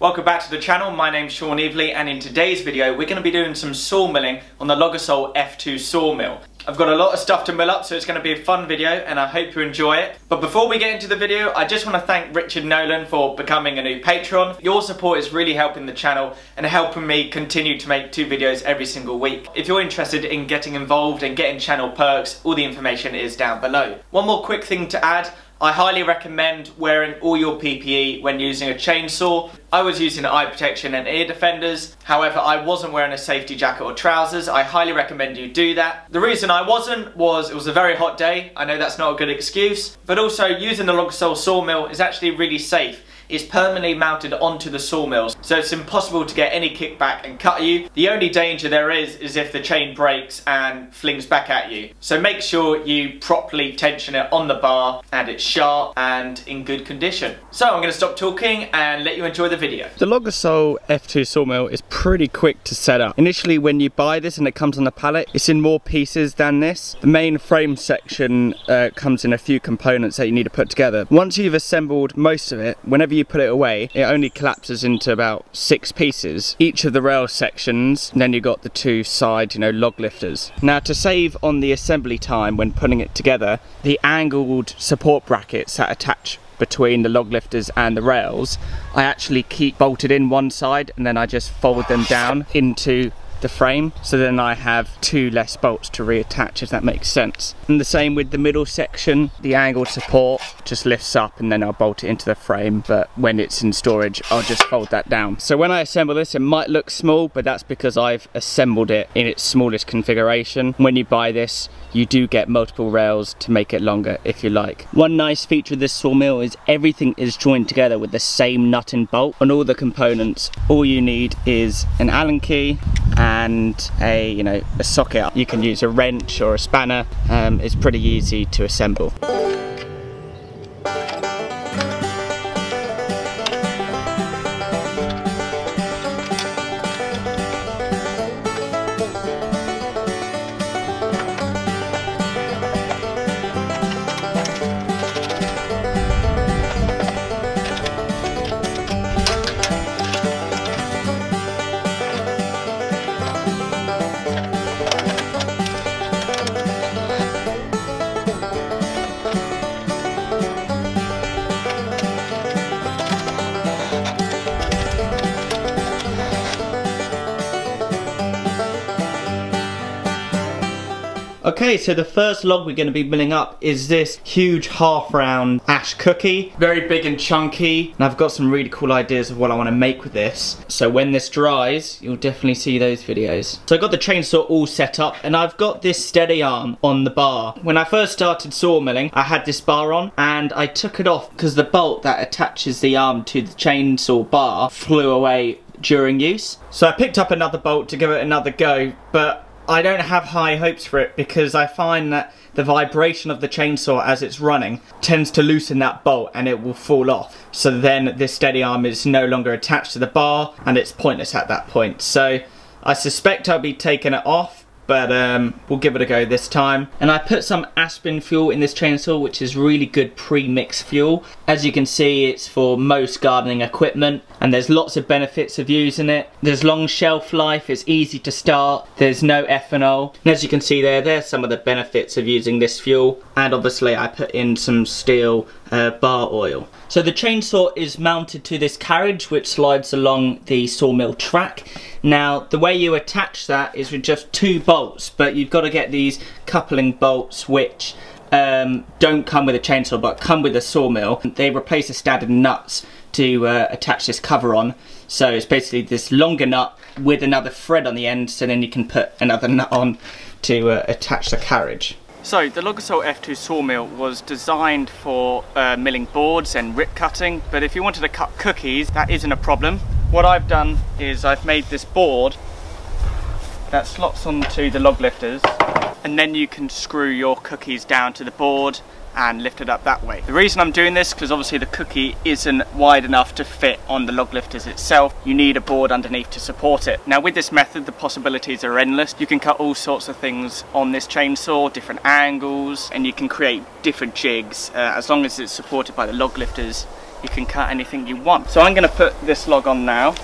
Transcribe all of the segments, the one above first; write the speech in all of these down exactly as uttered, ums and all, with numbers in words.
Welcome back to the channel. My name's Sean Evelegh, and in today's video we're going to be doing some sawmilling on the Logosol F two sawmill. I've got a lot of stuff to mill up, so it's going to be a fun video and I hope you enjoy it. But before we get into the video, I just want to thank Richard Nolan for becoming a new patron. Your support is really helping the channel and helping me continue to make two videos every single week. If you're interested in getting involved and getting channel perks, all the information is down below. One more quick thing to add. I highly recommend wearing all your P P E when using a chainsaw. I was using eye protection and ear defenders, however I wasn't wearing a safety jacket or trousers. I highly recommend you do that. The reason I wasn't was it was a very hot day. I know that's not a good excuse, but also using the Logosol sawmill is actually really safe. It's permanently mounted onto the sawmills, so it's impossible to get any kickback and cut you. The only danger there is is if the chain breaks and flings back at you. So make sure you properly tension it on the bar and it's sharp and in good condition. So I'm going to stop talking and let you enjoy the video. The Logosol F two sawmill is pretty quick to set up. Initially when you buy this and it comes on the pallet, it's in more pieces than this. The main frame section uh, comes in a few components that you need to put together. Once you've assembled most of it, whenever you You put it away, it only collapses into about six pieces, each of the rail sections, and then you've got the two side, you know, log lifters. Now, to save on the assembly time when putting it together, the angled support brackets that attach between the log lifters and the rails, I actually keep bolted in one side and then I just fold them down into the frame, so then I have two less bolts to reattach, if that makes sense. And the same with the middle section, the angled support just lifts up and then I'll bolt it into the frame, but when it's in storage I'll just fold that down. So when I assemble this, it might look small, but that's because I've assembled it in its smallest configuration. When you buy this, you do get multiple rails to make it longer if you like. One nice feature of this sawmill is everything is joined together with the same nut and bolt on all the components. All you need is an Allen key and a, you know, a socket. You can use a wrench or a spanner. Um, it's pretty easy to assemble. Okay, so the first log we're going to be milling up is this huge half round ash cookie. Very big and chunky, and I've got some really cool ideas of what I want to make with this. So when this dries, you'll definitely see those videos. So I got the chainsaw all set up and I've got this steady arm on the bar. When I first started sawmilling, I had this bar on and I took it off because the bolt that attaches the arm to the chainsaw bar flew away during use. So I picked up another bolt to give it another go, but I don't have high hopes for it because I find that the vibration of the chainsaw as it's running tends to loosen that bolt and it will fall off. So then this steady arm is no longer attached to the bar and it's pointless at that point. So I suspect I'll be taking it off, but um, we'll give it a go this time. And I put some Aspen fuel in this chainsaw, which is really good pre-mixed fuel. As you can see, it's for most gardening equipment and there's lots of benefits of using it. There's long shelf life, it's easy to start, there's no ethanol. And as you can see there, there's some of the benefits of using this fuel. And obviously I put in some steel uh, bar oil. So the chainsaw is mounted to this carriage which slides along the sawmill track. Now, the way you attach that is with just two bolts, but you've got to get these coupling bolts which um, don't come with a chainsaw but come with a sawmill. They replace the standard nuts to uh, attach this cover on. So it's basically this longer nut with another thread on the end, so then you can put another nut on to uh, attach the carriage. So the Logosol F two sawmill was designed for uh, milling boards and rip cutting, but if you wanted to cut cookies, that isn't a problem. What I've done is I've made this board that slots onto the log lifters, and then you can screw your cookies down to the board and lift it up that way. The reason I'm doing this, because obviously the cookie isn't wide enough to fit on the log lifters itself. You need a board underneath to support it. Now with this method, the possibilities are endless. You can cut all sorts of things on this chainsaw, different angles, and you can create different jigs. Uh, as long as it's supported by the log lifters, you can cut anything you want. So I'm going to put this log on now.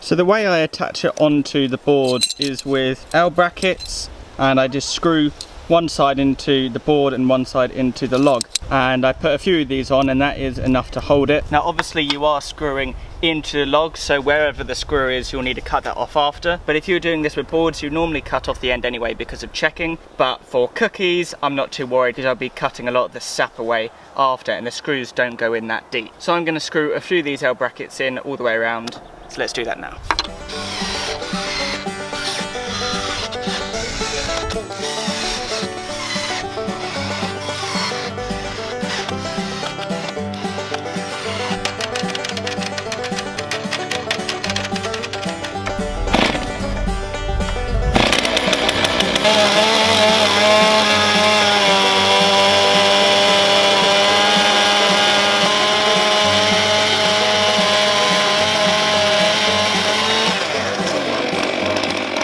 So the way I attach it onto the board is with L brackets, and I just screw one side into the board and one side into the log. And I put a few of these on, and that is enough to hold it. Now obviously you are screwing into the log, so wherever the screw is you'll need to cut that off after. But if you're doing this with boards, you normally cut off the end anyway because of checking. But for cookies I'm not too worried because I'll be cutting a lot of the sap away after, and the screws don't go in that deep. So I'm going to screw a few of these L brackets in all the way around. So let's do that now.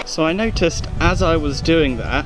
So I noticed as I was doing that,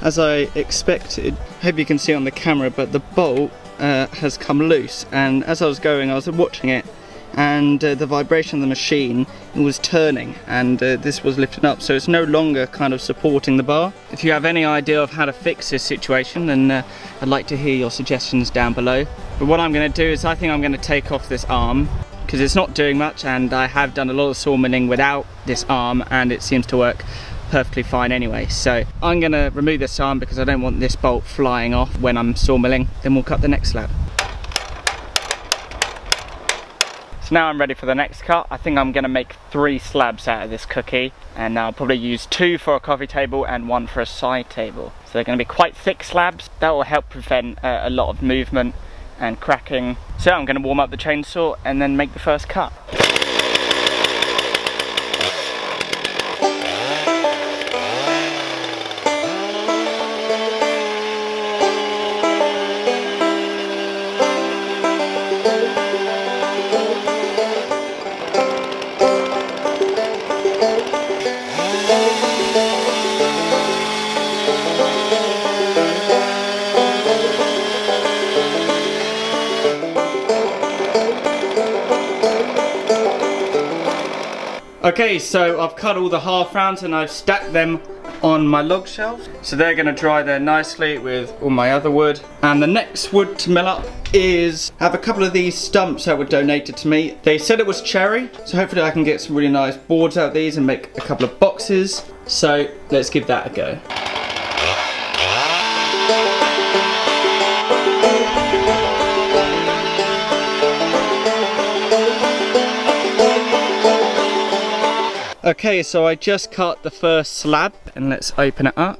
as I expected, hope you can see on the camera, but the bolt uh, has come loose, and as I was going I was watching it, and uh, the vibration of the machine was turning, and uh, this was lifting up, so it's no longer kind of supporting the bar. If you have any idea of how to fix this situation, then uh, I'd like to hear your suggestions down below. But what I'm going to do is I think I'm going to take off this arm, because it's not doing much, and I have done a lot of sawmilling without this arm and it seems to work perfectly fine anyway. So I'm going to remove this arm because I don't want this bolt flying off when I'm sawmilling. Then we'll cut the next slab. So now I'm ready for the next cut. I think I'm going to make three slabs out of this cookie, and I'll probably use two for a coffee table and one for a side table. So they're going to be quite thick slabs. That will help prevent uh, a lot of movement and cracking. So I'm going to warm up the chainsaw and then make the first cut. Okay, so I've cut all the half rounds and I've stacked them on my log shelf. So they're going to dry there nicely with all my other wood. And the next wood to mill up is, I have a couple of these stumps that were donated to me. They said it was cherry, so hopefully I can get some really nice boards out of these and make a couple of boxes. So let's give that a go. Okay, so I just cut the first slab, and let's open it up.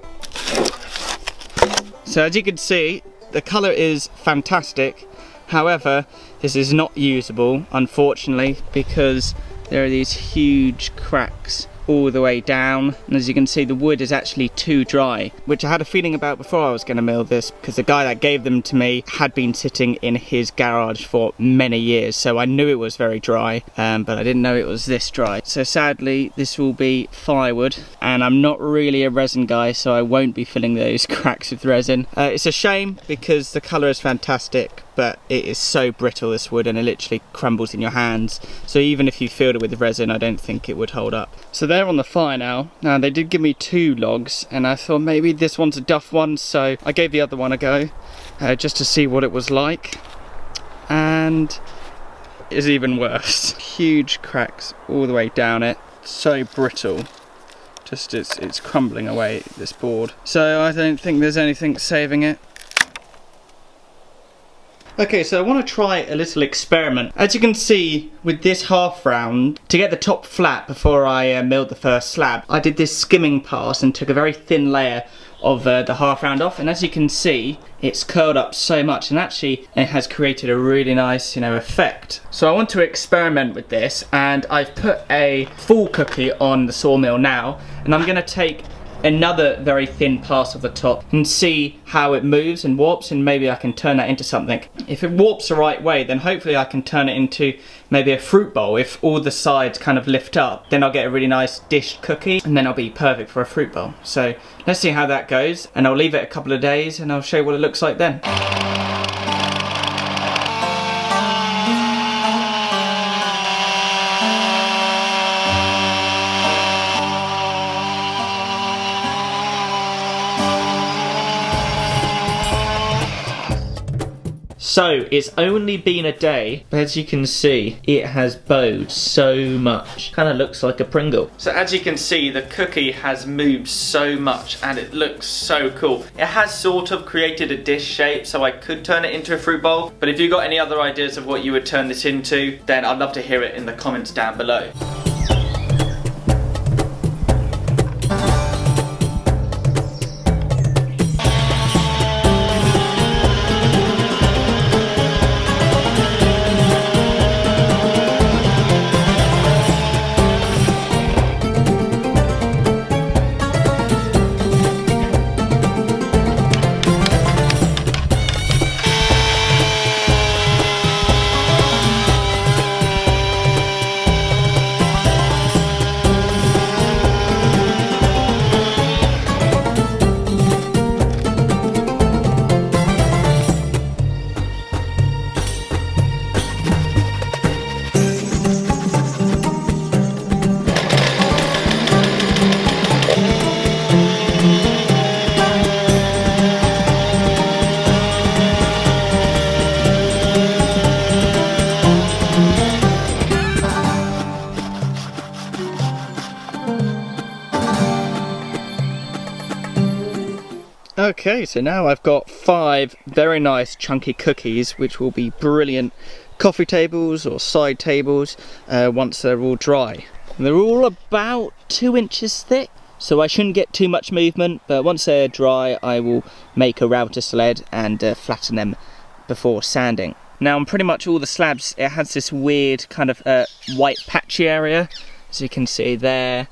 So as you can see, the colour is fantastic. However, this is not usable, unfortunately, because there are these huge cracks all the way down, and as you can see the wood is actually too dry, which I had a feeling about before I was going to mill this, because the guy that gave them to me had been sitting in his garage for many years, so I knew it was very dry, um, but I didn't know it was this dry. So sadly this will be firewood, and I'm not really a resin guy, so I won't be filling those cracks with resin. Uh, it's a shame because the colour is fantastic, but it is so brittle, this wood, and it literally crumbles in your hands, so even if you filled it with resin I don't think it would hold up. So they're on the fire now. Now they did give me two logs, and I thought maybe this one's a duff one, so I gave the other one a go uh, just to see what it was like, and it's even worse. Huge cracks all the way down it, so brittle. Just it's, it's crumbling away, this board, so I don't think there's anything saving it. Okay, so I want to try a little experiment. As you can see, with this half round, to get the top flat before I uh, milled the first slab, I did this skimming pass and took a very thin layer of uh, the half round off, and as you can see, it's curled up so much, and actually it has created a really nice, you know, effect. So I want to experiment with this, and I've put a full cookie on the sawmill now, and I'm going to take another very thin pass of the top and see how it moves and warps, and maybe I can turn that into something. If it warps the right way, then hopefully I can turn it into maybe a fruit bowl. If all the sides kind of lift up, then I'll get a really nice dish cookie, and then I'll be perfect for a fruit bowl. So let's see how that goes, and I'll leave it a couple of days and I'll show you what it looks like then. So it's only been a day, but as you can see, it has bowed so much. Kind of looks like a Pringle. So as you can see, the cookie has moved so much and it looks so cool. It has sort of created a dish shape, so I could turn it into a fruit bowl. But if you've got any other ideas of what you would turn this into, then I'd love to hear it in the comments down below. Okay, so now I've got five very nice chunky cookies, which will be brilliant coffee tables or side tables uh, once they're all dry. And they're all about two inches thick, so I shouldn't get too much movement, but once they're dry I will make a router sled and uh, flatten them before sanding. Now on pretty much all the slabs it has this weird kind of uh, white patchy area, as you can see there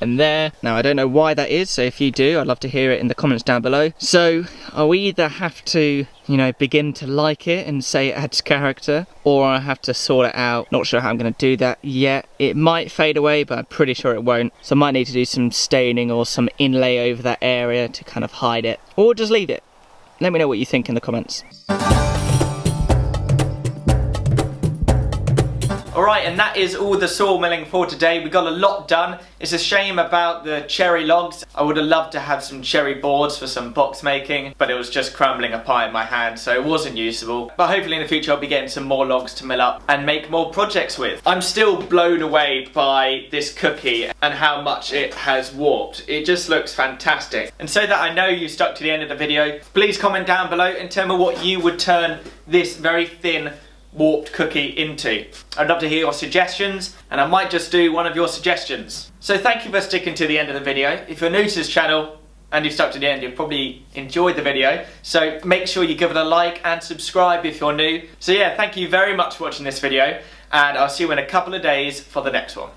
and there. Now I don't know why that is, so if you do, I'd love to hear it in the comments down below. So I'll either have to, you know, begin to like it and say it adds character, or I have to sort it out. Not sure how I'm going to do that yet. It might fade away, but I'm pretty sure it won't. So I might need to do some staining or some inlay over that area to kind of hide it, or just leave it. Let me know what you think in the comments. Alright, and that is all the saw milling for today. We got a lot done. It's a shame about the cherry logs. I would have loved to have some cherry boards for some box making, but it was just crumbling apart in my hand, so it wasn't usable. But hopefully in the future I'll be getting some more logs to mill up and make more projects with. I'm still blown away by this cookie and how much it has warped. It just looks fantastic. And so that I know you stuck to the end of the video, please comment down below and tell me what you would turn this very thin warped cookie into. I'd love to hear your suggestions, and I might just do one of your suggestions. So thank you for sticking to the end of the video. If you're new to this channel and you've stuck to the end, you've probably enjoyed the video, so make sure you give it a like and subscribe if you're new. So yeah, thank you very much for watching this video, and I'll see you in a couple of days for the next one.